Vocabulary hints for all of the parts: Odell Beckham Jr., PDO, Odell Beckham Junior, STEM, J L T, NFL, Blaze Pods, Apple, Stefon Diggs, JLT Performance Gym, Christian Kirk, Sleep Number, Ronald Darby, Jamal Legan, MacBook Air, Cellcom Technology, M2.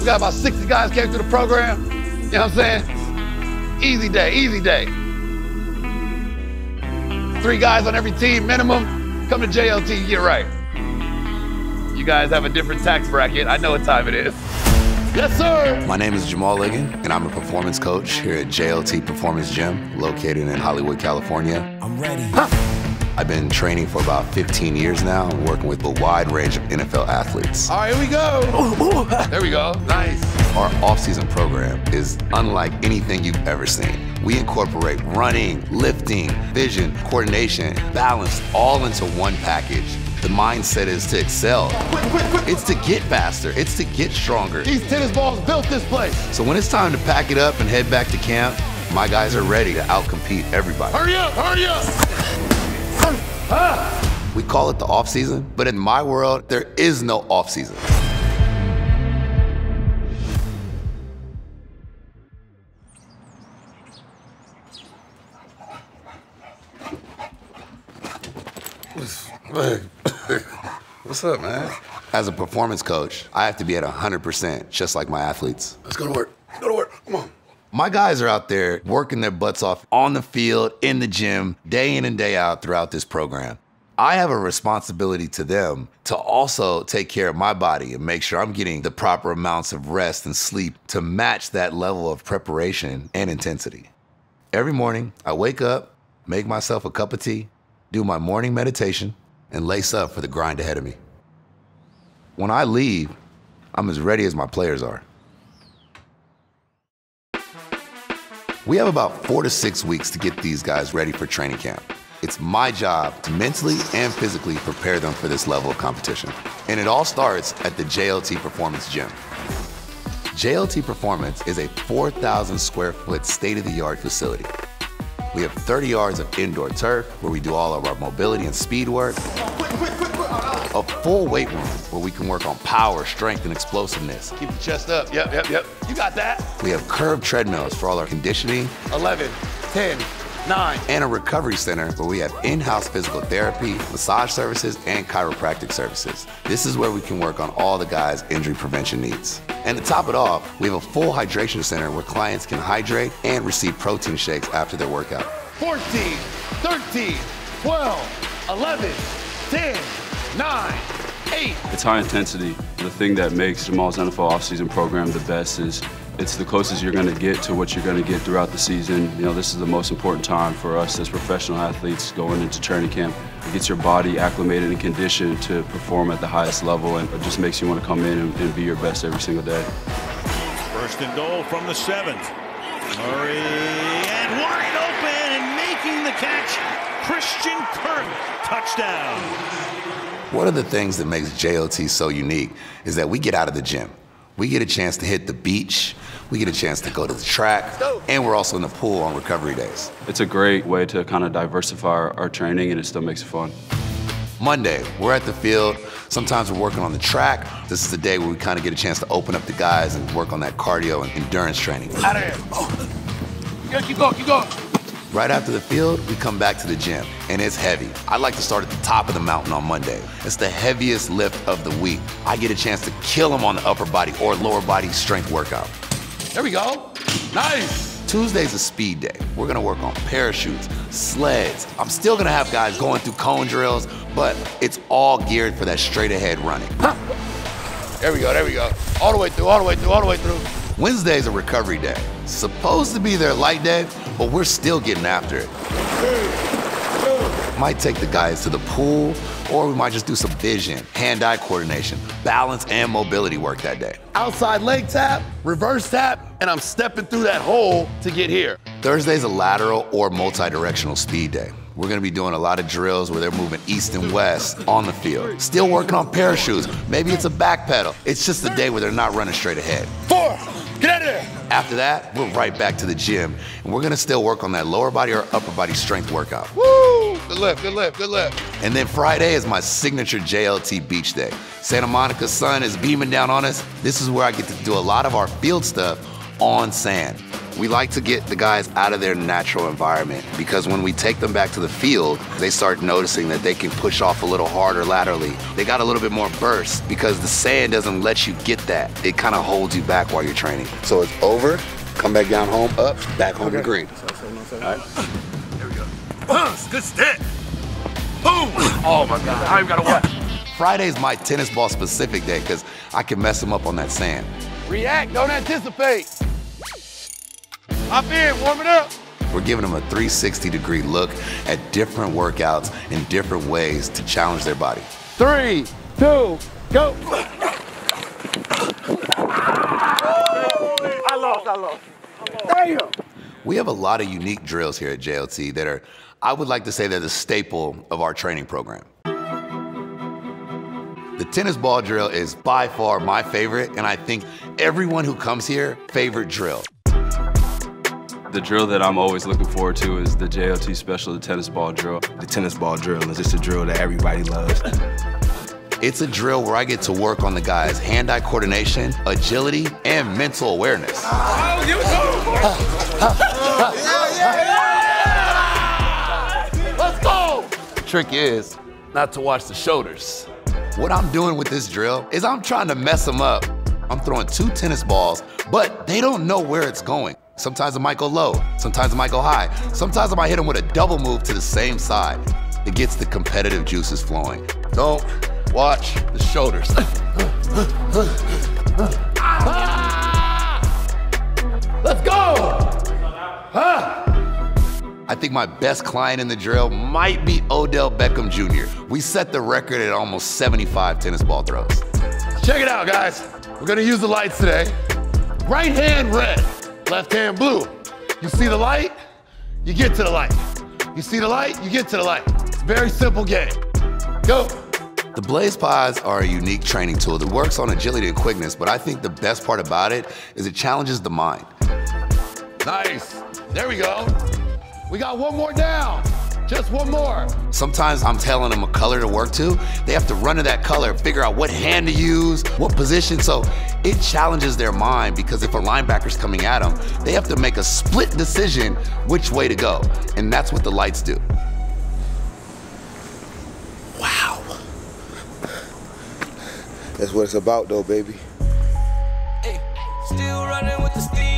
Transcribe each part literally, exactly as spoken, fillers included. We got about sixty guys came through the program. You know what I'm saying? Easy day, easy day. Three guys on every team minimum. Come to J L T, get right. You guys have a different tax bracket. I know what time it is. Yes, sir. My name is Jamal Legan, and I'm a performance coach here at J L T Performance Gym, located in Hollywood, California. I'm ready. Huh. I've been training for about fifteen years now, working with a wide range of N F L athletes. All right, here we go. Ooh, ooh. There we go. Nice. Our off-season program is unlike anything you've ever seen. We incorporate running, lifting, vision, coordination, balance, all into one package. The mindset is to excel. Quick, quick, quick. It's to get faster. It's to get stronger. These tennis balls built this place. So when it's time to pack it up and head back to camp, my guys are ready to outcompete everybody. Hurry up, hurry up. Ah. We call it the off season, but in my world, there is no off season. What's up, man? As a performance coach, I have to be at one hundred percent, just like my athletes. Let's go to work. Let's go to work. Come on. My guys are out there working their butts off on the field, in the gym, day in and day out throughout this program. I have a responsibility to them to also take care of my body and make sure I'm getting the proper amounts of rest and sleep to match that level of preparation and intensity. Every morning, I wake up, make myself a cup of tea, do my morning meditation, and lace up for the grind ahead of me. When I leave, I'm as ready as my players are. We have about four to six weeks to get these guys ready for training camp. It's my job to mentally and physically prepare them for this level of competition. And it all starts at the J L T Performance Gym. J L T Performance is a four thousand square foot state-of-the-art facility. We have thirty yards of indoor turf where we do all of our mobility and speed work. A full weight room where we can work on power, strength, and explosiveness. Keep the chest up. Yep, yep, yep. You got that. We have curved treadmills for all our conditioning. eleven, ten, nine. And a recovery center where we have in-house physical therapy, massage services, and chiropractic services. This is where we can work on all the guys' injury prevention needs. And to top it off, we have a full hydration center where clients can hydrate and receive protein shakes after their workout. fourteen, thirteen, twelve, eleven, ten, nine, eight. It's high intensity. The thing that makes Jamal's N F L offseason program the best is it's the closest you're going to get to what you're going to get throughout the season. You know, this is the most important time for us as professional athletes going into training camp. It gets your body acclimated and conditioned to perform at the highest level, and it just makes you want to come in and, and be your best every single day. First and goal from the seventh. Murray, and wide open, and making the catch, Christian Kirk, touchdown. One of the things that makes J L T so unique is that we get out of the gym. We get a chance to hit the beach, we get a chance to go to the track, and we're also in the pool on recovery days. It's a great way to kind of diversify our, our training, and it still makes it fun. Monday, we're at the field. Sometimes we're working on the track. This is the day where we kind of get a chance to open up the guys and work on that cardio and endurance training. Out of here. Oh. Yeah, keep going, keep going. Right after the field, we come back to the gym, and it's heavy. I like to start at the top of the mountain on Monday. It's the heaviest lift of the week. I get a chance to kill them on the upper body or lower body strength workout. There we go. Nice. Tuesday's a speed day. We're gonna work on parachutes, sleds. I'm still gonna have guys going through cone drills, but it's all geared for that straight ahead running. Huh. There we go, there we go. All the way through, all the way through, all the way through. Wednesday's a recovery day. Supposed to be their light day, but we're still getting after it. Might take the guys to the pool, or we might just do some vision, hand-eye coordination, balance and mobility work that day. Outside leg tap, reverse tap, and I'm stepping through that hole to get here. Thursday's a lateral or multi-directional speed day. We're gonna be doing a lot of drills where they're moving east and west on the field. Still working on parachutes. Maybe it's a back pedal. It's just the day where they're not running straight ahead. Four. Get out of there! After that, we're right back to the gym, and we're gonna still work on that lower body or upper body strength workout. Woo! Good lift, good lift, good lift. And then Friday is my signature J L T beach day. Santa Monica's sun is beaming down on us. This is where I get to do a lot of our field stuff on sand. We like to get the guys out of their natural environment, because when we take them back to the field, they start noticing that they can push off a little harder laterally. They got a little bit more burst because the sand doesn't let you get that. It kind of holds you back while you're training. So it's over, come back down home, up, back home okay. to green. All right. There we go. Good step. Boom. Oh my God, I've got to watch. Friday's my tennis ball specific day because I can mess them up on that sand. React, don't anticipate. Up in, warm it up. We're giving them a three sixty degree look at different workouts in different ways to challenge their body. Three, two, go. I lost, I lost. Damn. We have a lot of unique drills here at J L T that are, I would like to say, they're the staple of our training program. The tennis ball drill is by far my favorite, and I think everyone who comes here, favorite drill. The drill that I'm always looking forward to is the J L T special, the tennis ball drill. The tennis ball drill is just a drill that everybody loves. It's a drill where I get to work on the guys' hand-eye coordination, agility, and mental awareness. Oh, you go! Yeah, yeah, yeah! Let's go! The trick is not to watch the shoulders. What I'm doing with this drill is I'm trying to mess them up. I'm throwing two tennis balls, but they don't know where it's going. Sometimes it might go low, sometimes it might go high. Sometimes I might hit them with a double move to the same side. It gets the competitive juices flowing. Don't watch the shoulders. Ah! Let's go! Huh? I think my best client in the drill might be Odell Beckham Junior We set the record at almost seventy-five tennis ball throws. Check it out, guys. We're gonna use the lights today. Right hand red, left hand blue. You see the light, you get to the light. You see the light, you get to the light. It's a very simple game. Go. The Blaze Pods are a unique training tool that works on agility and quickness, but I think the best part about it is it challenges the mind. Nice, there we go. We got one more down, just one more. Sometimes I'm telling them a color to work to. They have to run to that color, figure out what hand to use, what position. So it challenges their mind, because if a linebacker's coming at them, they have to make a split decision which way to go. And that's what the lights do. Wow. That's what it's about though, baby. Hey, still running with the steam.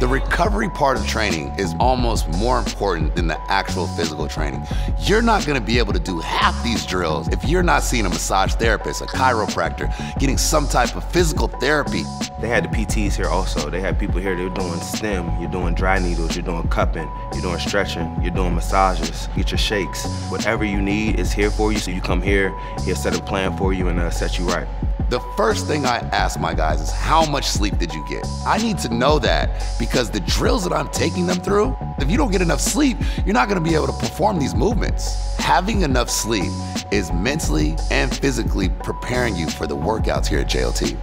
The recovery part of training is almost more important than the actual physical training. You're not gonna be able to do half these drills if you're not seeing a massage therapist, a chiropractor, getting some type of physical therapy. They had the P Ts here also. They had people here that were doing STEM. You're doing dry needles, you're doing cupping, you're doing stretching, you're doing massages, get your shakes. Whatever you need is here for you, so you come here, he'll set a plan for you and uh, set you right. The first thing I ask my guys is, how much sleep did you get? I need to know that, because the drills that I'm taking them through, if you don't get enough sleep, you're not gonna be able to perform these movements. Having enough sleep is mentally and physically preparing you for the workouts here at J L T.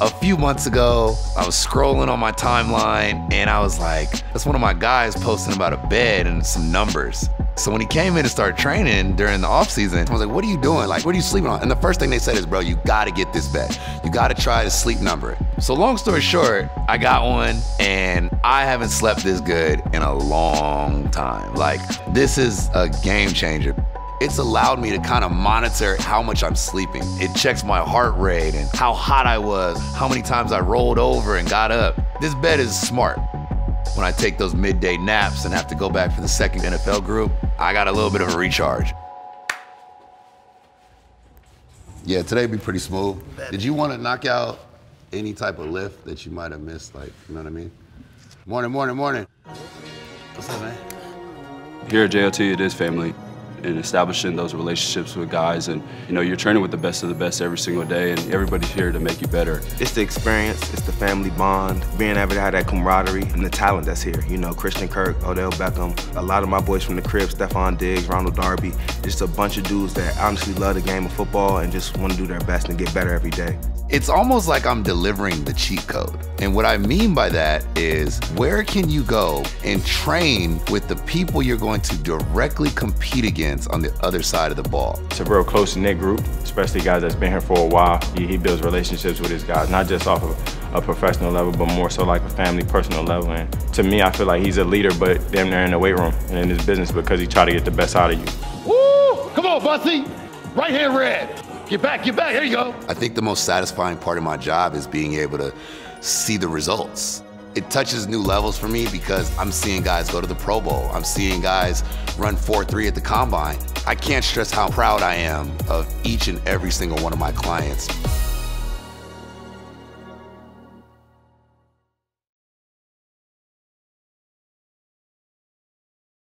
A few months ago, I was scrolling on my timeline and I was like, that's one of my guys posting about a bed and some numbers. So when he came in and started training during the off season, I was like, what are you doing? Like, what are you sleeping on? And the first thing they said is, bro, you gotta get this bed. You gotta try to sleep number it. So long story short, I got one and I haven't slept this good in a long time. Like, this is a game changer. It's allowed me to kind of monitor how much I'm sleeping. It checks my heart rate and how hot I was, how many times I rolled over and got up. This bed is smart. When I take those midday naps and have to go back for the second N F L group, I got a little bit of a recharge. Yeah, today'd be pretty smooth. Did you want to knock out any type of lift that you might have missed? Like, you know what I mean? Morning, morning, morning. What's up, man? Here at J L T, it is family, and establishing those relationships with guys, and you know, you're training with the best of the best every single day, and everybody's here to make you better. It's the experience, it's the family bond, being able to have that camaraderie and the talent that's here. You know, Christian Kirk, Odell Beckham, a lot of my boys from the crib, Stefon Diggs, Ronald Darby, just a bunch of dudes that honestly love the game of football and just want to do their best and get better every day. It's almost like I'm delivering the cheat code. And what I mean by that is, where can you go and train with the people you're going to directly compete against on the other side of the ball? It's a real close-knit group, especially guys that's been here for a while. He, he builds relationships with his guys, not just off of a professional level, but more so like a family, personal level. And to me, I feel like he's a leader, but damn near in the weight room and in his business because he tried to get the best out of you. Woo! Come on, Bussy! Right hand red! Get back, get back, here you go. I think the most satisfying part of my job is being able to see the results. It touches new levels for me because I'm seeing guys go to the Pro Bowl. I'm seeing guys run four three at the Combine. I can't stress how proud I am of each and every single one of my clients.